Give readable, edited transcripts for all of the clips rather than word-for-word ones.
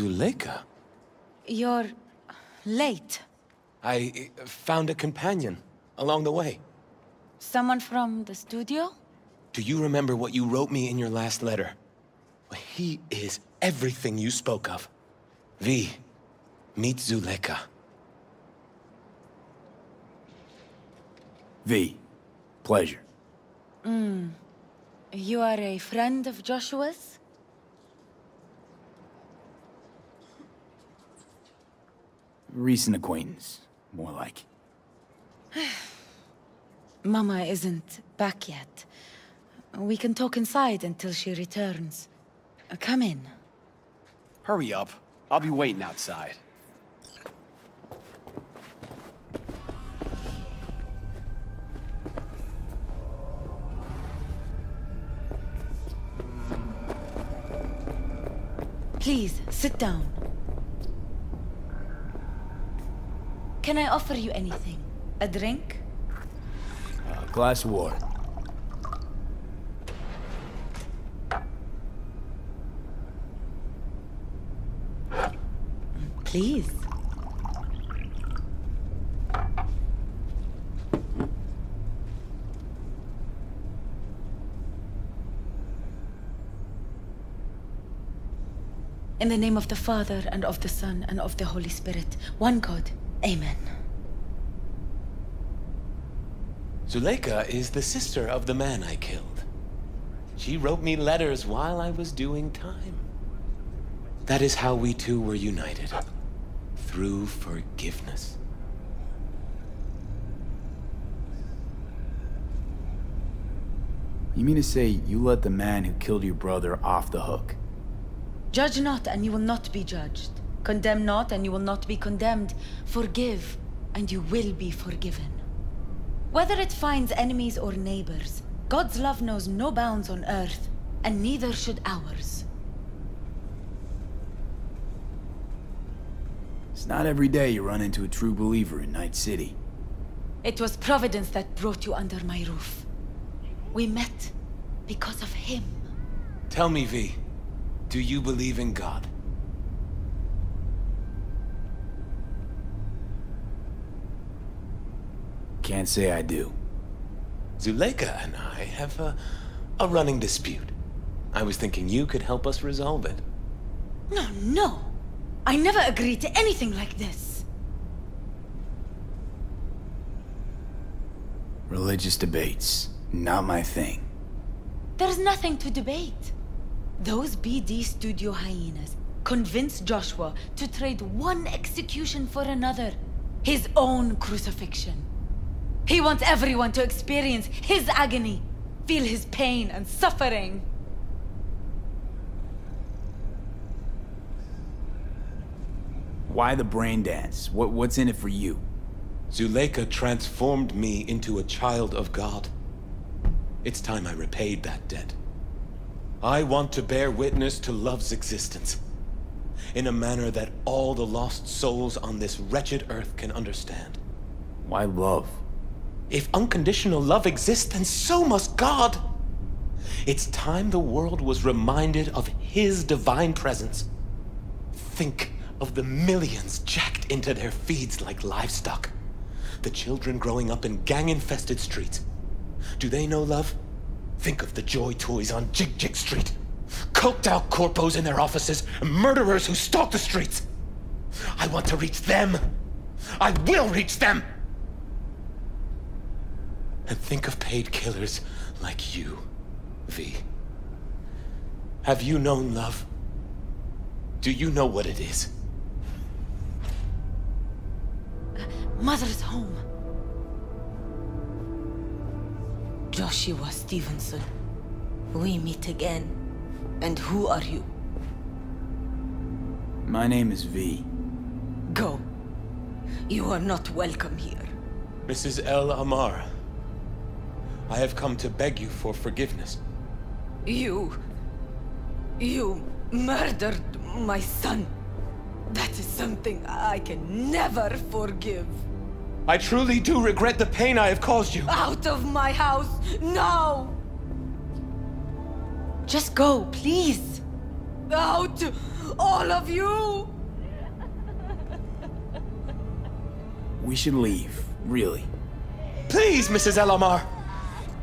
Zuleikha? You're late. I found a companion along the way. Someone from the studio? Do you remember what you wrote me in your last letter? Well, he is everything you spoke of. V, meet Zuleikha. V, pleasure. You are a friend of Joshua's? Recent acquaintance, more like. Mama isn't back yet. We can talk inside until she returns. Come in. Hurry up. I'll be waiting outside. Please, sit down. Can I offer you anything? A drink? A glass of water. Please. In the name of the Father, and of the Son, and of the Holy Spirit, one God. Amen. Zuleikha is the sister of the man I killed. She wrote me letters while I was doing time. That is how we two were united. Through forgiveness. You mean to say you let the man who killed your brother off the hook? Judge not, and you will not be judged. Condemn not, and you will not be condemned. Forgive, and you will be forgiven. Whether it finds enemies or neighbors, God's love knows no bounds on earth, and neither should ours. It's not every day you run into a true believer in Night City. It was Providence that brought you under my roof. We met because of him. Tell me, V. Do you believe in God? Can't say I do. Zuleikha and I have a running dispute. I was thinking you could help us resolve it. No, no! I never agreed to anything like this! Religious debates, not my thing. There's nothing to debate. Those BD studio hyenas convinced Joshua to trade one execution for another. His own crucifixion. He wants everyone to experience his agony, feel his pain and suffering. Why the brain dance? What's in it for you? Zuleikha transformed me into a child of God. It's time I repaid that debt. I want to bear witness to love's existence, in a manner that all the lost souls on this wretched earth can understand. Why love? If unconditional love exists, then so must God! It's time the world was reminded of His divine presence. Think of the millions jacked into their feeds like livestock. The children growing up in gang-infested streets. Do they know love? Think of the joy toys on Jig Jig Street. Coked-out corpos in their offices, and murderers who stalk the streets. I want to reach them. I will reach them! And think of paid killers like you, V. Have you known love? Do you know what it is? Mother's home. Joshua Stevenson, we meet again. And who are you? My name is V. Go. You are not welcome here. Mrs. Elamar, I have come to beg you for forgiveness. You murdered my son. That is something I can never forgive. I truly do regret the pain I have caused you. Out of my house, now! Just go, please. out, all of you! We should leave, really. Please, Mrs. Elamar!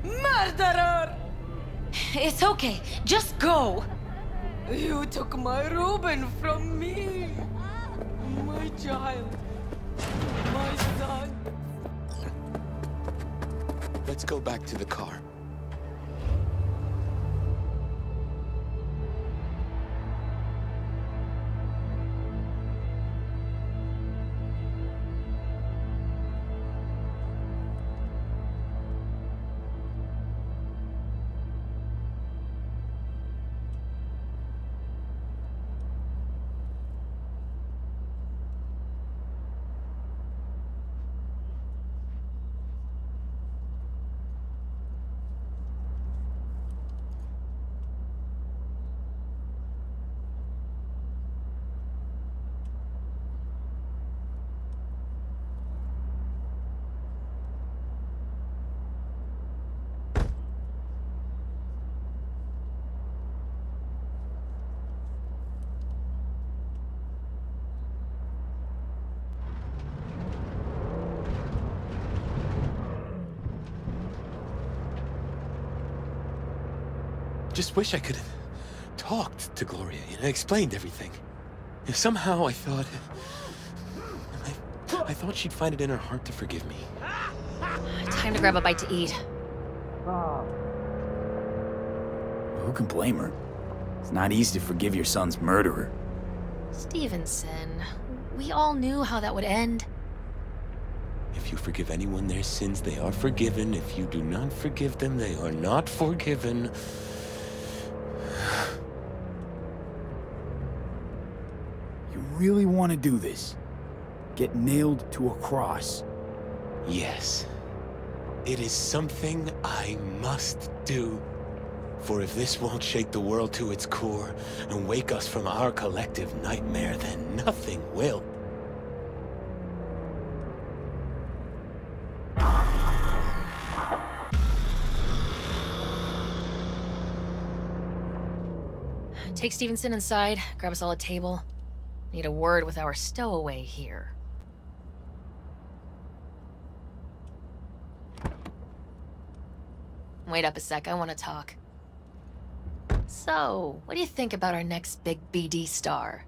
Murderer! It's okay, just go. You took my Reuben from me. My child. My son. Let's go back to the car. Just wish I could have talked to Gloria and explained everything. And somehow I thought... I thought she'd find it in her heart to forgive me. Time to grab a bite to eat. Well, who can blame her? It's not easy to forgive your son's murderer. Stevenson, we all knew how that would end. If you forgive anyone their sins, they are forgiven. If you do not forgive them, they are not forgiven. Really want to do this? Get nailed to a cross? Yes. It is something I must do. For if this won't shake the world to its core and wake us from our collective nightmare, then nothing will. Take Stevenson inside, grab us all a table. Need a word with our stowaway here. Wait up a sec, I want to talk. So, what do you think about our next big BD star?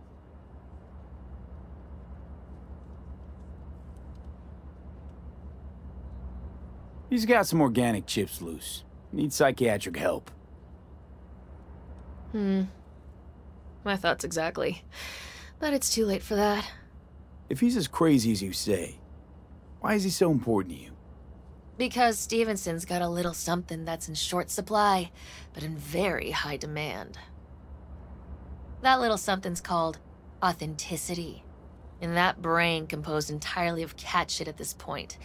He's got some organic chips loose. Needs psychiatric help. My thoughts exactly. But it's too late for that. If he's as crazy as you say, why is he so important to you? Because Stevenson's got a little something that's in short supply, but in very high demand. That little something's called authenticity. In that brain composed entirely of cat shit at this point,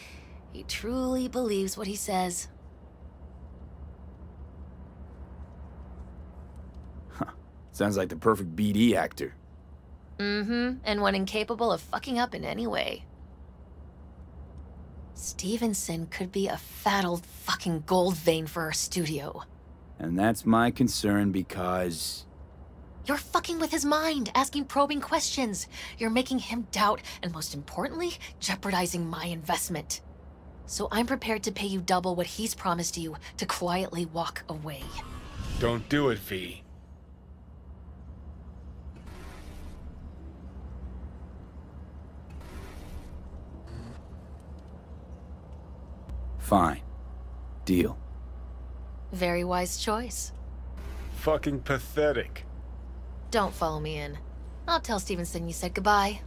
he truly believes what he says. Huh. Sounds like the perfect BD actor. And when incapable of fucking up in any way. Stevenson could be a fat old fucking gold vein for our studio. And that's my concern because... You're fucking with his mind, asking probing questions. You're making him doubt, and most importantly, jeopardizing my investment. So I'm prepared to pay you double what he's promised you to quietly walk away. Don't do it, V. Fine. Deal. Very wise choice. Fucking pathetic. Don't follow me in. I'll tell Stevenson you said goodbye.